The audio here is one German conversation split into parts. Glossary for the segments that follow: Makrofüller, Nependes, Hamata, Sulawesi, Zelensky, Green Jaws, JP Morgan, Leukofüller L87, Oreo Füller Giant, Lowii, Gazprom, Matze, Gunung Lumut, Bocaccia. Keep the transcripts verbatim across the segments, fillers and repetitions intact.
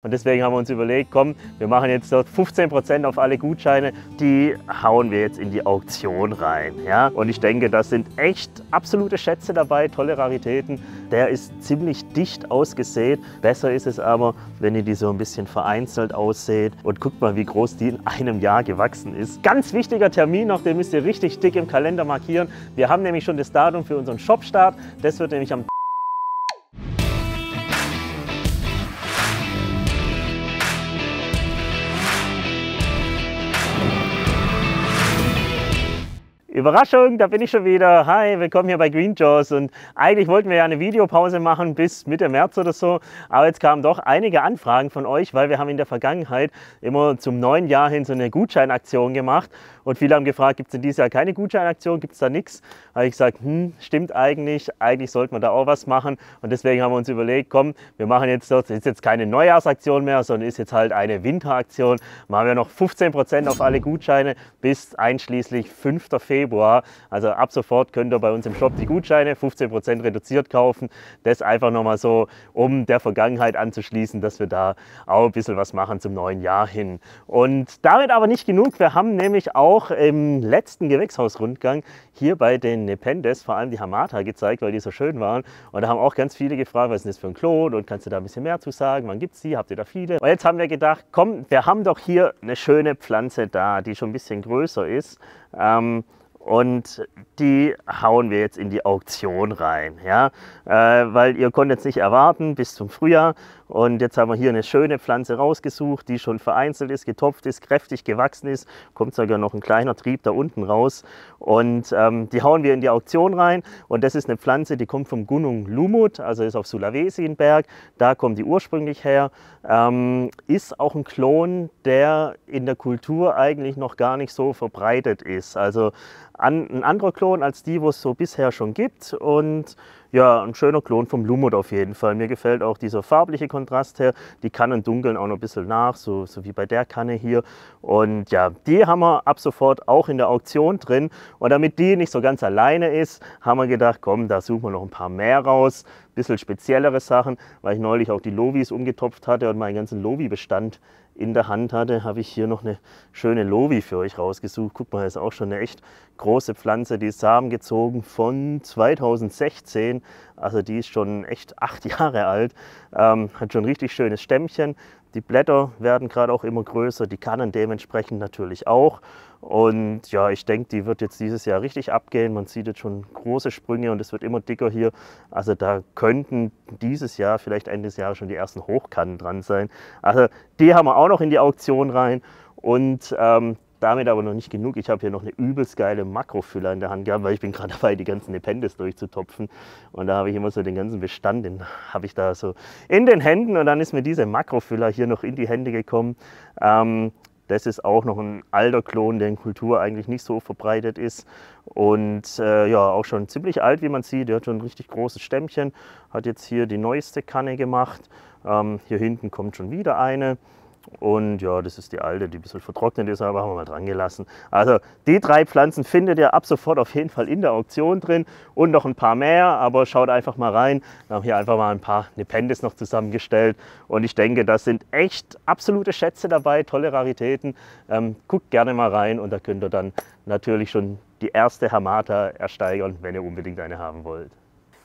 Und deswegen haben wir uns überlegt, komm, wir machen jetzt dort fünfzehn Prozent auf alle Gutscheine, die hauen wir jetzt in die Auktion rein. Ja? Und ich denke, das sind echt absolute Schätze dabei, tolle Raritäten. Der ist ziemlich dicht ausgesät. Besser ist es aber, wenn ihr die so ein bisschen vereinzelt aussät. Und guckt mal, wie groß die in einem Jahr gewachsen ist. Ganz wichtiger Termin noch, den müsst ihr richtig dick im Kalender markieren. Wir haben nämlich schon das Datum für unseren Shopstart. Das wird nämlich am Überraschung, da bin ich schon wieder. Hi, willkommen hier bei Green Jaws. Und eigentlich wollten wir ja eine Videopause machen bis Mitte März oder so. Aber jetzt kamen doch einige Anfragen von euch, weil wir haben in der Vergangenheit immer zum neuen Jahr hin so eine Gutscheinaktion gemacht. Und viele haben gefragt, gibt es in diesem Jahr keine Gutscheinaktion, gibt es da nichts? Da habe ich gesagt, hm, stimmt eigentlich, eigentlich sollte man da auch was machen. Und deswegen haben wir uns überlegt, komm, wir machen jetzt, das ist jetzt keine Neujahrsaktion mehr, sondern ist jetzt halt eine Winteraktion. Machen wir noch fünfzehn Prozent auf alle Gutscheine bis einschließlich fünften Februar. Also ab sofort könnt ihr bei uns im Shop die Gutscheine fünfzehn Prozent reduziert kaufen. Das einfach nochmal so, um der Vergangenheit anzuschließen, dass wir da auch ein bisschen was machen zum neuen Jahr hin. Und damit aber nicht genug. Wir haben nämlich auch im letzten Gewächshausrundgang hier bei den Nependes vor allem die Hamata gezeigt, weil die so schön waren. Und da haben auch ganz viele gefragt, was ist das für ein Klon und kannst du da ein bisschen mehr zu sagen? Wann gibt es die? Habt ihr da viele? Und jetzt haben wir gedacht, komm, wir haben doch hier eine schöne Pflanze da, die schon ein bisschen größer ist. Ähm, Und die hauen wir jetzt in die Auktion rein, ja? Äh, weil ihr konntet es nicht erwarten bis zum Frühjahr. Und jetzt haben wir hier eine schöne Pflanze rausgesucht, die schon vereinzelt ist, getopft ist, kräftig gewachsen ist. Kommt sogar noch ein kleiner Trieb da unten raus. Und ähm, die hauen wir in die Auktion rein. Und das ist eine Pflanze, die kommt vom Gunung Lumut, also ist auf Sulawesi ein Berg. Da kommt die ursprünglich her. Ähm, ist auch ein Klon, der in der Kultur eigentlich noch gar nicht so verbreitet ist. Also An, ein anderer Klon als die, wo es so bisher schon gibt, und ja, ein schöner Klon vom Lumut auf jeden Fall. Mir gefällt auch dieser farbliche Kontrast her, die Kannen dunkeln auch noch ein bisschen nach, so, so wie bei der Kanne hier, und ja, die haben wir ab sofort auch in der Auktion drin, und damit die nicht so ganz alleine ist, haben wir gedacht, komm, da suchen wir noch ein paar mehr raus, ein bisschen speziellere Sachen, weil ich neulich auch die Lowiis umgetopft hatte und meinen ganzen Lowii-Bestand in der Hand hatte, habe ich hier noch eine schöne Lowii für euch rausgesucht. Guck mal, das ist auch schon eine echt große Pflanze, die ist Samen gezogen von zweitausendsechzehn, also die ist schon echt acht Jahre alt, ähm, hat schon ein richtig schönes Stämmchen, die Blätter werden gerade auch immer größer, die Kannen dementsprechend natürlich auch, und ja, ich denke, die wird jetzt dieses Jahr richtig abgehen, man sieht jetzt schon große Sprünge und es wird immer dicker hier, also da könnten dieses Jahr, vielleicht Ende des Jahres schon die ersten Hochkannen dran sein, also die haben wir auch noch in die Auktion rein. Und ähm, damit aber noch nicht genug. Ich habe hier noch eine übelst geile Makrofüller in der Hand gehabt, weil ich bin gerade dabei, die ganzen Nependes durchzutopfen. Und da habe ich immer so den ganzen Bestand, den habe ich da so in den Händen. Und dann ist mir diese Makrofüller hier noch in die Hände gekommen. Ähm, das ist auch noch ein alter Klon, der in Kultur eigentlich nicht so verbreitet ist. Und äh, ja, auch schon ziemlich alt, wie man sieht. Der hat schon ein richtig großes Stämmchen. Hat jetzt hier die neueste Kanne gemacht. Ähm, hier hinten kommt schon wieder eine. Und ja, das ist die alte, die ein bisschen vertrocknet ist, aber haben wir mal dran gelassen. Also die drei Pflanzen findet ihr ab sofort auf jeden Fall in der Auktion drin und noch ein paar mehr, aber schaut einfach mal rein. Wir haben hier einfach mal ein paar Nependes noch zusammengestellt und ich denke, das sind echt absolute Schätze dabei, tolle Raritäten. Ähm, guckt gerne mal rein und da könnt ihr dann natürlich schon die erste Hamata ersteigern, wenn ihr unbedingt eine haben wollt.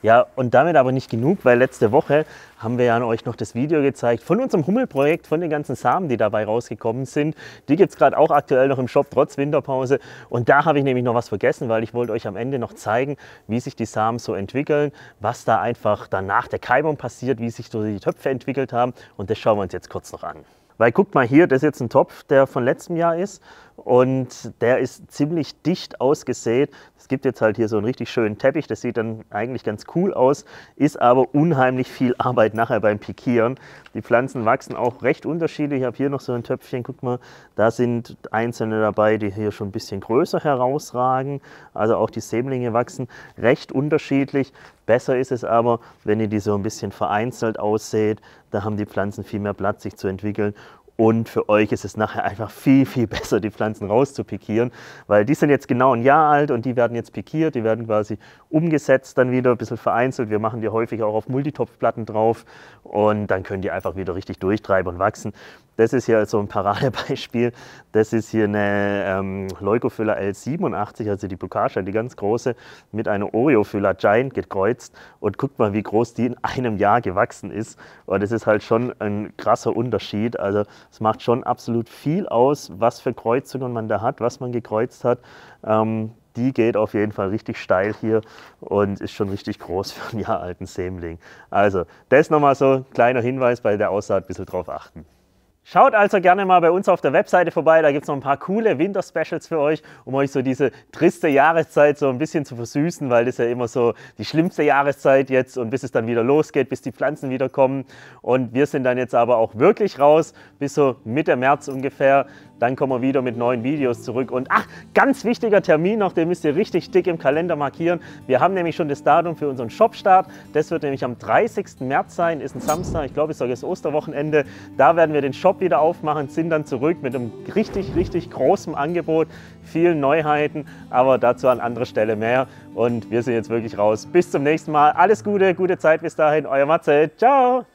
Ja, und damit aber nicht genug, weil letzte Woche haben wir ja an euch noch das Video gezeigt von unserem Hummelprojekt, von den ganzen Samen, die dabei rausgekommen sind. Die gibt es gerade auch aktuell noch im Shop, trotz Winterpause. Und da habe ich nämlich noch was vergessen, weil ich wollte euch am Ende noch zeigen, wie sich die Samen so entwickeln, was da einfach danach der Keimung passiert, wie sich so die Töpfe entwickelt haben. Und das schauen wir uns jetzt kurz noch an. Weil guckt mal hier, das ist jetzt ein Topf, der von letztem Jahr ist und der ist ziemlich dicht ausgesät. Es gibt jetzt halt hier so einen richtig schönen Teppich, das sieht dann eigentlich ganz cool aus, ist aber unheimlich viel Arbeit nachher beim Pikieren. Die Pflanzen wachsen auch recht unterschiedlich. Ich habe hier noch so ein Töpfchen, guck mal, da sind einzelne dabei, die hier schon ein bisschen größer herausragen. Also auch die Sämlinge wachsen recht unterschiedlich. Besser ist es aber, wenn ihr die so ein bisschen vereinzelt aussät, da haben die Pflanzen viel mehr Platz, sich zu entwickeln. Und für euch ist es nachher einfach viel, viel besser, die Pflanzen rauszupikieren, weil die sind jetzt genau ein Jahr alt und die werden jetzt pikiert, die werden quasi umgesetzt dann wieder, ein bisschen vereinzelt. Wir machen die häufig auch auf Multitopfplatten drauf und dann können die einfach wieder richtig durchtreiben und wachsen. Das ist hier so ein Paradebeispiel. Das ist hier eine ähm, Leukofüller L siebenundachtzig, also die Bocaccia, die ganz große, mit einer Oreo Füller Giant gekreuzt. Und guckt mal, wie groß die in einem Jahr gewachsen ist. Und das ist halt schon ein krasser Unterschied. Also es macht schon absolut viel aus, was für Kreuzungen man da hat, was man gekreuzt hat. Ähm, die geht auf jeden Fall richtig steil hier und ist schon richtig groß für einen Jahr alten Sämling. Also das nochmal so ein kleiner Hinweis, bei der Aussaat ein bisschen drauf achten. Schaut also gerne mal bei uns auf der Webseite vorbei, da gibt es noch ein paar coole Winter-Specials für euch, um euch so diese triste Jahreszeit so ein bisschen zu versüßen, weil das ja immer so die schlimmste Jahreszeit jetzt und bis es dann wieder losgeht, bis die Pflanzen wieder kommen. Und wir sind dann jetzt aber auch wirklich raus, bis so Mitte März ungefähr. Dann kommen wir wieder mit neuen Videos zurück. Und ach, ganz wichtiger Termin noch, den müsst ihr richtig dick im Kalender markieren. Wir haben nämlich schon das Datum für unseren Shopstart. Das wird nämlich am dreißigsten März sein, ist ein Samstag, ich glaube, es ist sogar das Osterwochenende. Da werden wir den Shop wieder aufmachen, sind dann zurück mit einem richtig, richtig großen Angebot, vielen Neuheiten, aber dazu an anderer Stelle mehr. Und wir sind jetzt wirklich raus. Bis zum nächsten Mal. Alles Gute, gute Zeit bis dahin. Euer Matze. Ciao.